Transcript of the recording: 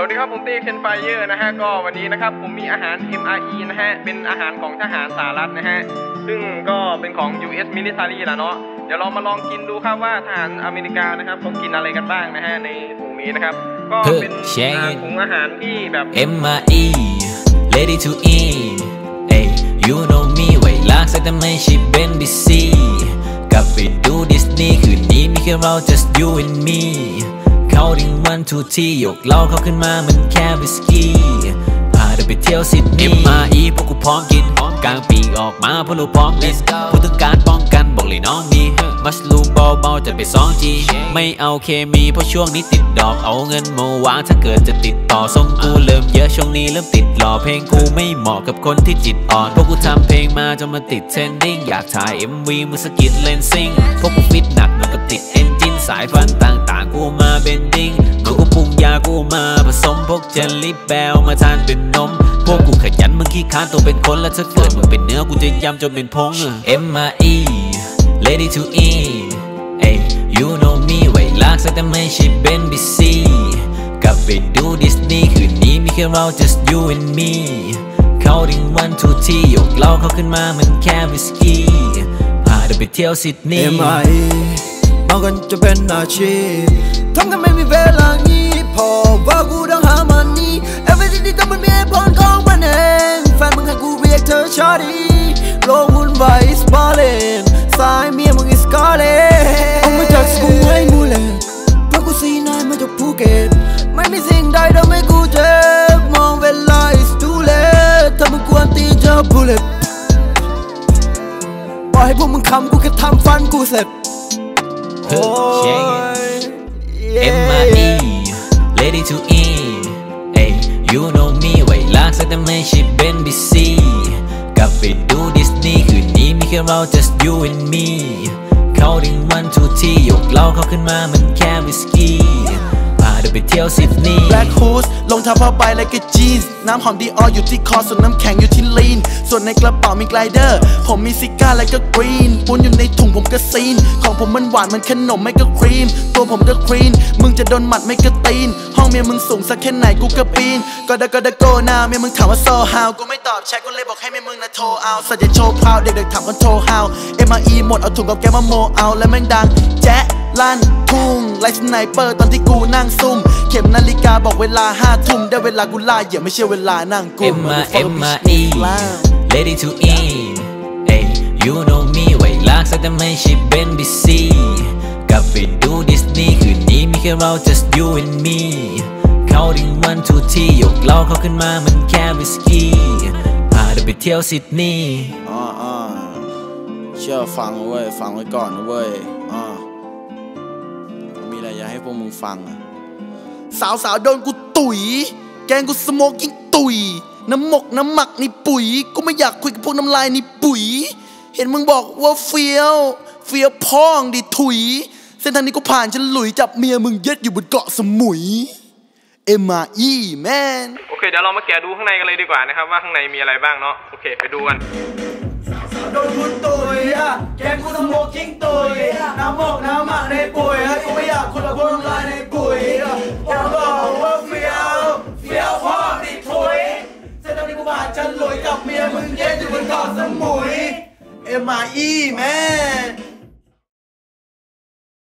สวัสดีครับผมเต้เคนไฟเยอร์นะฮะก็วันนี้นะครับผมมีอาหาร MRE นะฮะเป็นอาหารของทหารสหรัฐนะฮะซึ่งก็เป็นของ U.S. Military ละเนาะเดี๋ยวเรามาลองกินดูครับว่าทหารอเมริกานะครับเขากินอะไรกันบ้างนะฮะในถุงนี้นะครับก็เป็นถุงอาหารที่แบบ MRE ready to eat hey you know me ไว้ลักษณะทำไมชีเป็นบิซี่กลับไปดูดิสนีย์คืนนี้มีแค่เรา just you and meเขาดิ้งวันทูที่ยกเล่าเขาขึ้นมาเหมือนแค่วิสกี้พาเธอไปเที่ยวซิดนีย์ MRE พวกกูพร้อมกินกลางปีออกมาพวกเราพร้อมกินผู้ต้องการป้องกันบอกเลยน้องดีมัชลูมเบาๆจัดไป2 ทีไม่เอาเคมีเพราะช่วงนี้ติดดอกเอาเงินมาวางถ้าเกิดจะติดต่อส่งกูเริ่มเยอะช่วงนี้เริ่มติดหล่อเพลงกูไม่เหมาะกับคนที่จิตอ่อนพวกกูทำเพลงมาจนมาติดเทรนดิ้งอยากถ่าย MV มือสกิดเลนซิ่งพวกกูฟิตหนักมันก็ติดเอนจินสายฟันต่างๆกูมาเบนดิ้งกูก็ปรุงยากูมาผสมพวกเจลลี่แบลมาทานเป็นนมพวกกูขยันมึงขี้ค้านตัวเป็นคนและถ้าเกิดมึงเป็นเนื้อกูจะยำจนเป็นพง MRE ready to eat hey you know me ไว้ลักษณะทำไมชีเป็นบิซี่กลับไปดูดิสนีย์คืนนี้มีแค่เรา just you and me เขาดิ้งวันทูที่ยกเราเขาขึ้นมาเหมือนแค่วิสกี้พาเธอไปเที่ยวซิดนีย์ MRE มองกันจะเป็นอาชีพทำกันไม่มีเวลางี้พอว่ากูต้องหามันนี่ everything ที่ต้องมันมีเหตุผลของมันเองแฟนมึงให้กูเรียกเธอชาดีโลกวุ่นวาย is ballin'สายเมียมึงอิสกอเลออกมาจากสกุลไม่มูเลเพราะกูซีนายมาจากภูเก็ตไม่มีสิ่งใดทำให้กูเจ็บมองเวลา is too late ถ้ามึงควรตีเจอ bullet ปล่อยให้พวกมึงคำกูแค่ทำฟันกูเสร็จ MRE ready to eat hey you know me ไว้ลักษณะทำไมชีเป็นบิซี่กลับไปดูดิสนีย์คืนนี้มีแค่เรา just you and me เขาดิ้งวันทูที่ยกเราเขาขึ้นมาเหมือนแค่วิสกี้พาเธอไปเที่ยวซิดนีย์ Black Hoods ลงเท้าผ้าใบและก็จีนส์น้ำหอมดีอออยู่ที่คอส่วนน้ำแข็งอยู่ที่ลีนส่วนในกระเป๋ามีไกลเดอร์ผมมีซิก้าและก็กรีนปุ้นอยู่ในถุงผมก็ซีนของผมมันหวานมันขนมไม่ก็ครีมตัวผมก็ครีนมึงจะโดนหมัดไม่ก็ตีนห้องเมียมึงสูงสักแค่ไหนกูก็ปีนก็ได้โกนาเมียมึงถามว่าโซฮาวกูไม่ตอบแชทกูเลยบอกให้เมียมึงนะโทรเอาสัตว์อย่าโชว์พราวเด็กๆถามกันโทรฮาว MRE หมดเอาถุงกับแกมาโมเอาและแม่งดังแจ๊ะลั่นทุ่งไลฟ์สไนเปอร์ตอนที่กูนั่งซุ่มเข็มนาฬิกาบอกเวลา5 ทุ่มได้เวลากูล่าเหยื่อไม่ใช่เวลานั่งกู MRE ready to eat hey you know me ไว้ลักษณะทำไมชีเป็นบิซี่กลับไปดูดิสนีย์คืนนี้มีแค่เรา just you and me เขาดิ้งวันทูที่ยกเราเขาขึ้นมาเหมือนแค่วิสกี้พาเธอไปเที่ยวซิดนีย์เชื่อฟังเว้ยฟังไว้ก่อนเว้ยมีอะไรอยากให้พวกมึงฟังสาวโดนกูตุ๋ยแกงกูสโมกยิ่งตุ๋ยน้ำหมักนี่ปุ๋ยกูไม่อยากคุยกับพวกน้ำลายนี่ปุ๋ยเห็นมึงบอกว่าเฟี้ยวพ่องดิถุยเส้นทางนี้กูผ่านฉันหลุยจับเมียมึงยัดอยู่บนเกาะสมุย MRE แมนโอเคเดี๋ยวเรามาแกะดูข้างในกันเลยดีกว่านะครับว่าข้างในมีอะไรบ้างเนาะโอเคไปดูกันโดนกูตุ๋ยอะแกงกูสโมกยิ่งตุ๋ยน้ำหมักในปุ๋ยกูไม่อยากคุยกับพวกน้ำลายในปุ๋ยฉันรวยกับเมียมึงเย็นอยู่บนเกาะสมุย MRE แม่